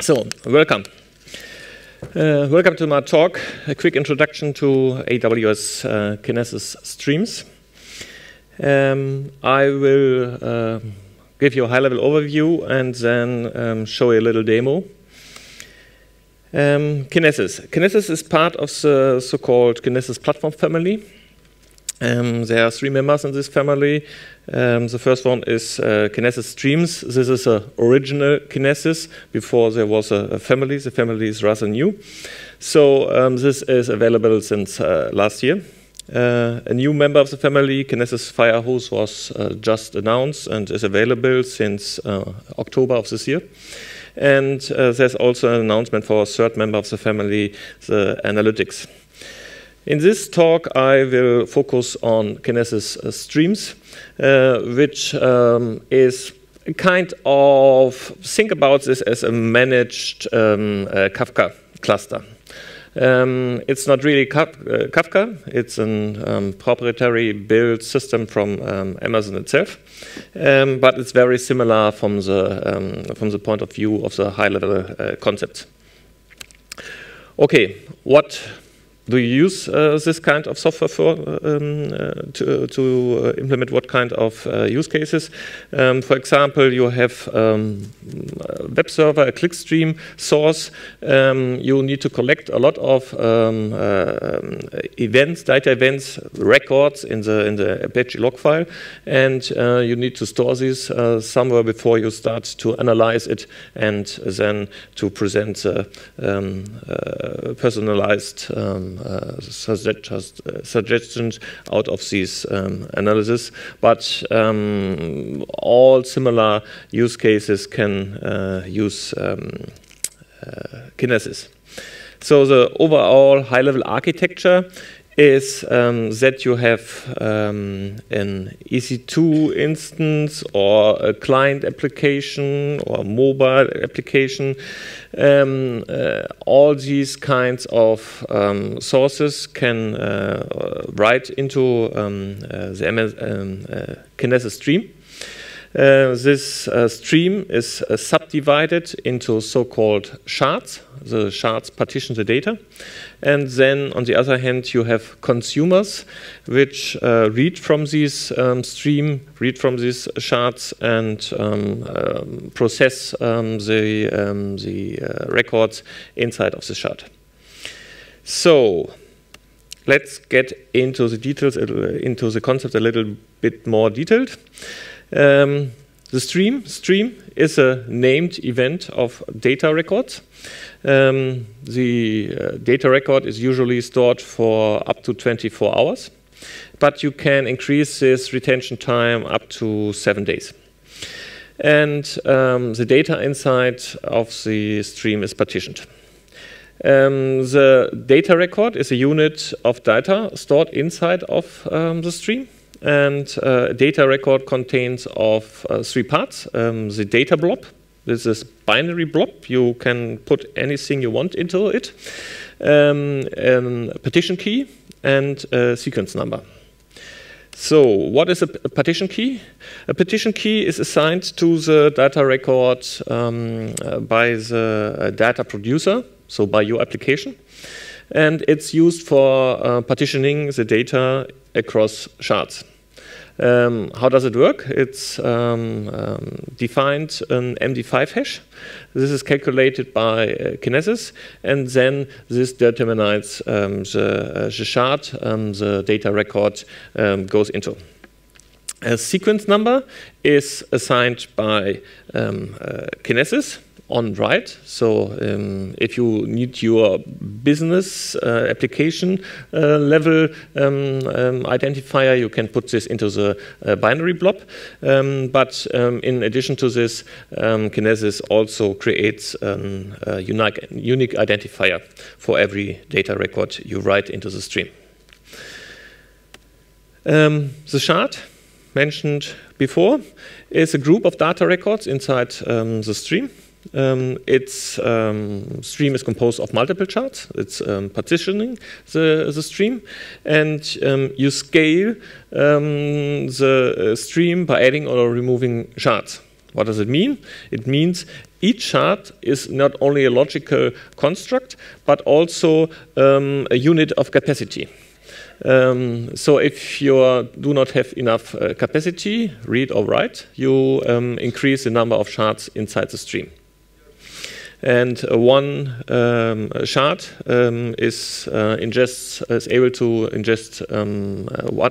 So, welcome. Welcome to my talk, a quick introduction to AWS Kinesis Streams. I will give you a high-level overview and then show you a little demo. Kinesis. Kinesis is part of the so-called Kinesis platform family. There are three members in this family. The first one is Kinesis Streams. This is an original Kinesis. Before there was a family. The family is rather new. So this is available since last year. A new member of the family, Kinesis Firehose, was just announced and is available since October of this year. And there's also an announcement for a third member of the family, the Analytics. In this talk, I will focus on Kinesis Streams, which is a kind of, think about this as a managed Kafka cluster. It's not really Kafka, it's a proprietary built system from Amazon itself, but it's very similar from the point of view of the high-level concept. Okay, what do you use this kind of software for to implement what kind of use cases? For example, you have a web server, a clickstream source. You need to collect a lot of events, data events, records in the Apache log file, and you need to store these somewhere before you start to analyze it and then to present the personalized suggestions out of these analysis, but all similar use cases can use Kinesis. So the overall high-level architecture is that you have an EC2 instance or a client application or a mobile application. All these kinds of sources can write into the Kinesis stream. This stream is subdivided into so-called shards. The shards partition the data. And then, on the other hand, you have consumers, which read from this stream, read from these shards, and process the records inside of the shard. So, let's get into the details, into the concept a little bit more detailed. The stream is a named event of data records. The data record is usually stored for up to 24 hours, but you can increase this retention time up to 7 days. And the data inside of the stream is partitioned. The data record is a unit of data stored inside of the stream. And a data record contains of three parts. The data blob, this is binary blob. You can put anything you want into it. A partition key and a sequence number. So what is a partition key? A partition key is assigned to the data record by the data producer, so by your application. And it's used for partitioning the data across shards. How does it work? It's defined an MD5 hash. This is calculated by Kinesis, and then this determines the shard the data record goes into. A sequence number is assigned by Kinesis on write. So if you need your business application level identifier, you can put this into the binary blob. But in addition to this, Kinesis also creates a unique identifier for every data record you write into the stream. The shard mentioned before is a group of data records inside the stream. Its stream is composed of multiple shards. It's partitioning the stream, and you scale the stream by adding or removing shards. What does it mean? It means each chart is not only a logical construct, but also a unit of capacity. So if you do not have enough capacity, read or write, you increase the number of shards inside the stream. And one shard is able to ingest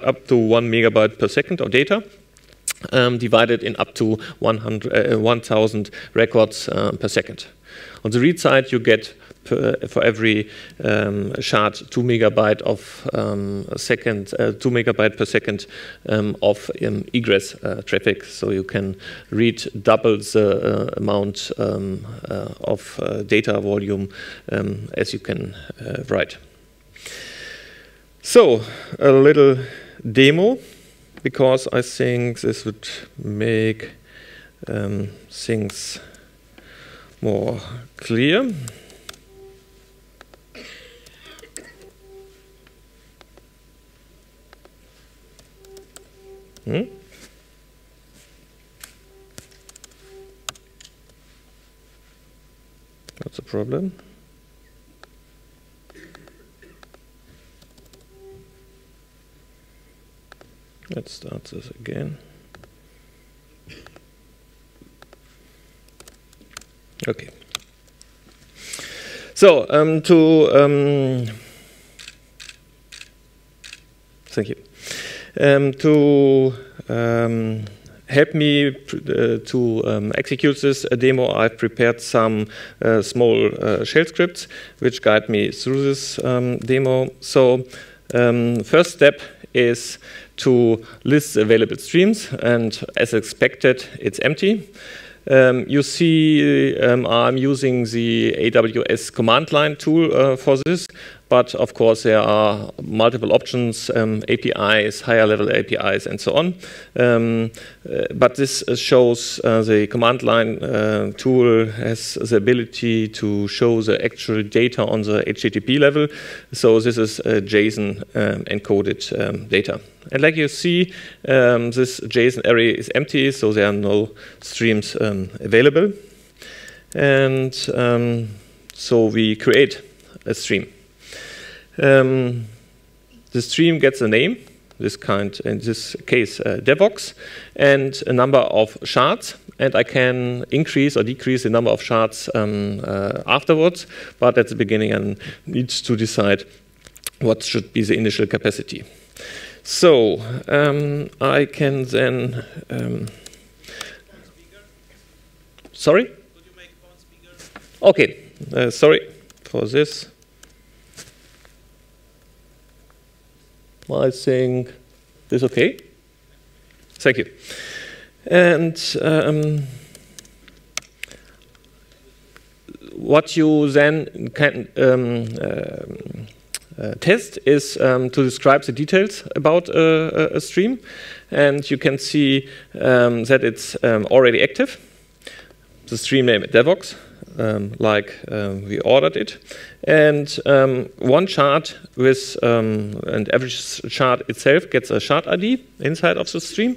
up to 1 megabyte per second of data, divided in up to 1,000 records per second. On the read side, you get for every shard 2 megabyte of second, 2 megabyte per second of egress traffic, so you can read double the amount of data volume as you can write. So a little demo, because I think this would make things more clear. Hmm? That's a problem. Let's start this again. Okay. So thank you. To help me to execute this demo, I've prepared some small shell scripts which guide me through this demo. So first step is to list available streams, and as expected, it's empty. You see I'm using the AWS command line tool for this, but of course there are multiple options, APIs, higher level APIs, and so on. But this shows the command line tool has the ability to show the actual data on the HTTP level. So this is JSON encoded data. And like you see, this JSON array is empty, so there are no streams available. And so we create a stream. The stream gets a name, in this case Devoxx, and a number of shards, and I can increase or decrease the number of shards afterwards, but at the beginning I need to decide what should be the initial capacity. So I can then sorry? Could you make fonts bigger? Okay, sorry for this. I think this is okay. Thank you. And what you then can test is to describe the details about a stream, and you can see that it's already active. The stream name is Devoxx, we ordered it, and one shard with an average shard itself gets a shard ID inside of the stream,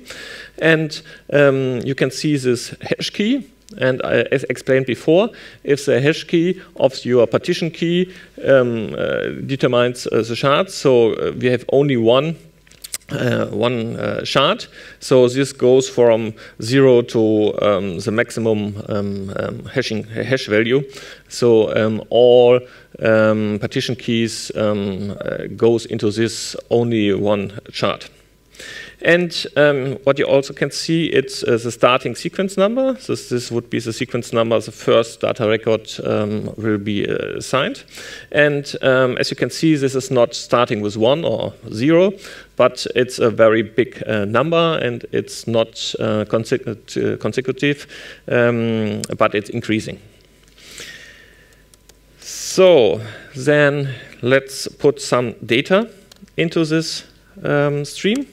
and you can see this hash key. And as explained before, if the hash key of your partition key determines the shard, so we have only one shard, so this goes from 0 to the maximum hash value. So all partition keys goes into this only one shard. And what you also can see, it's the starting sequence number. So this would be the sequence number, the first data record will be assigned. And as you can see, this is not starting with 1 or 0, but it's a very big number, and it's not consecutive, but it's increasing. So then let's put some data into this stream.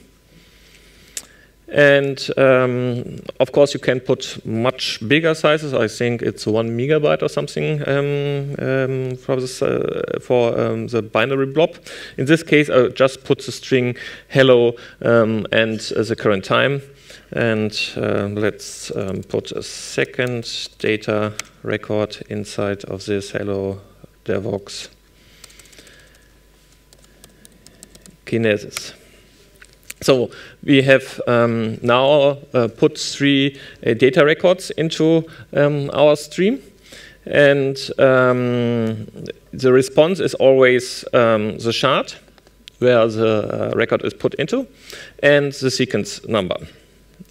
And of course, you can put much bigger sizes. I think it's 1 megabyte or something for the binary blob. In this case, I just put the string hello and the current time. And let's put a second data record inside of this hello Devoxx Kinesis. So we have now put three data records into our stream. And the response is always the shard where the record is put into and the sequence number.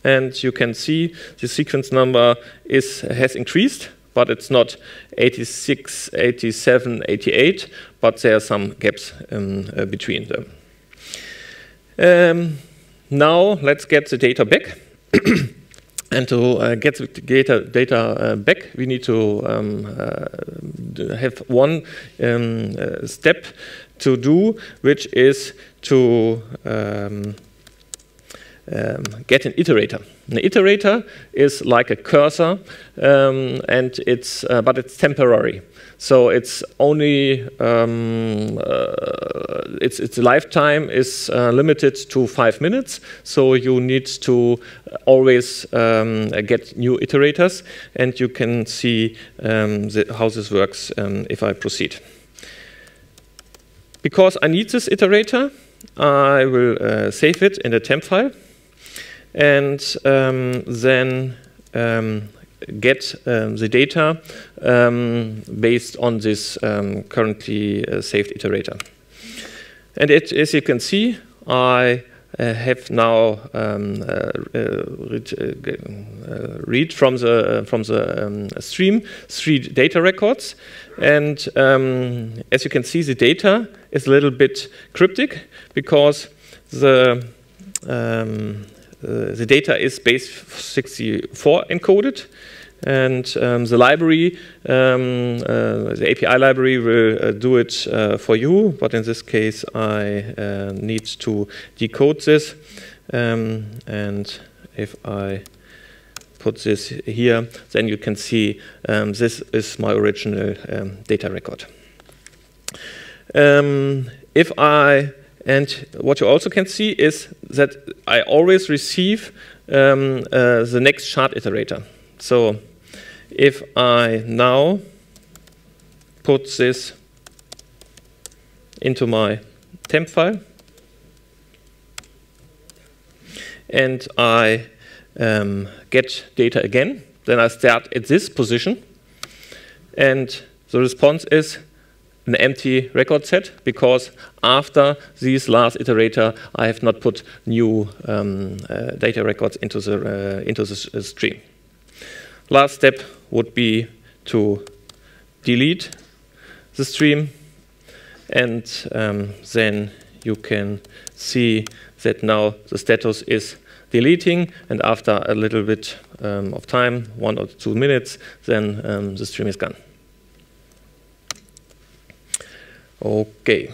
And you can see the sequence number has increased, but it's not 86, 87, 88, but there are some gaps between them. Now let's get the data back. And to get the data back, we need to have one step to do, which is to get an iterator. An iterator is like a cursor, and but it's temporary. So it's only its lifetime is limited to 5 minutes. So you need to always get new iterators, and you can see how this works if I proceed. Because I need this iterator, I will save it in a temp file. And then get the data based on this currently saved iterator. And as you can see, I have now read from the stream three data records. And as you can see, the data is a little bit cryptic because the data is base 64 encoded, and the library, the API library will do it for you, but in this case I need to decode this, and if I put this here, then you can see this is my original data record. And what you also can see is that I always receive the next shard iterator. So if I now put this into my temp file and I get data again, then I start at this position, and the response is an empty record set, because after these last iterator, I have not put new data records into the stream. Last step would be to delete the stream, and then you can see that now the status is deleting, and after a little bit of time, 1 or 2 minutes, then the stream is gone. Okay.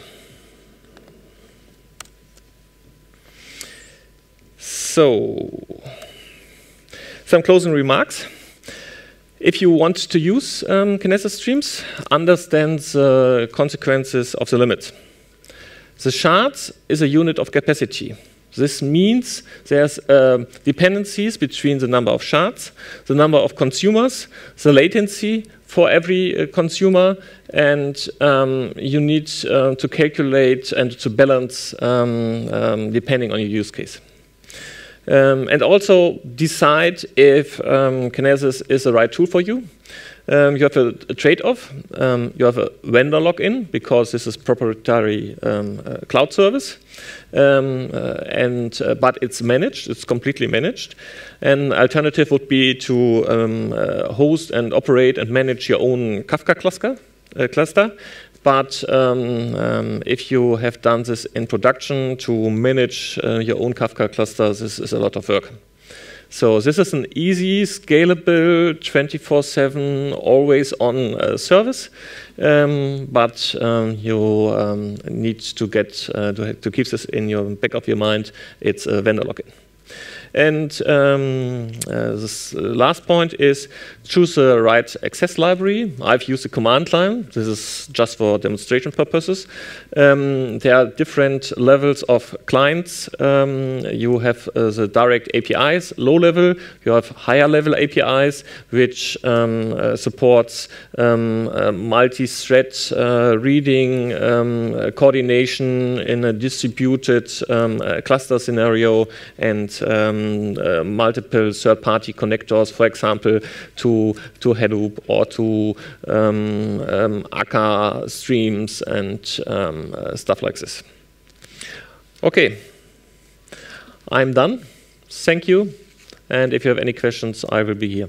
So, some closing remarks. If you want to use Kinesis Streams, understand the consequences of the limits. The shards is a unit of capacity. This means there's dependencies between the number of shards, the number of consumers, the latency for every consumer, and you need to calculate and to balance depending on your use case. And also decide if Kinesis is the right tool for you. You have a trade-off. You have a vendor login because this is proprietary cloud service, but it's managed. It's completely managed. An alternative would be to host and operate and manage your own Kafka cluster. But if you have done this in production to manage your own Kafka cluster, this is a lot of work. So this is an easy, scalable, 24/7, always-on service, but you need to keep this in the back of your mind. It's a vendor login. And this last point is choose the right access library. I've used the command line. This is just for demonstration purposes. There are different levels of clients. You have the direct APIs, low level. You have higher level APIs, which supports multi-thread reading, coordination in a distributed cluster scenario, and multiple third-party connectors, for example, to Hadoop or to Akka streams and stuff like this. Okay, I'm done. Thank you. And if you have any questions, I will be here.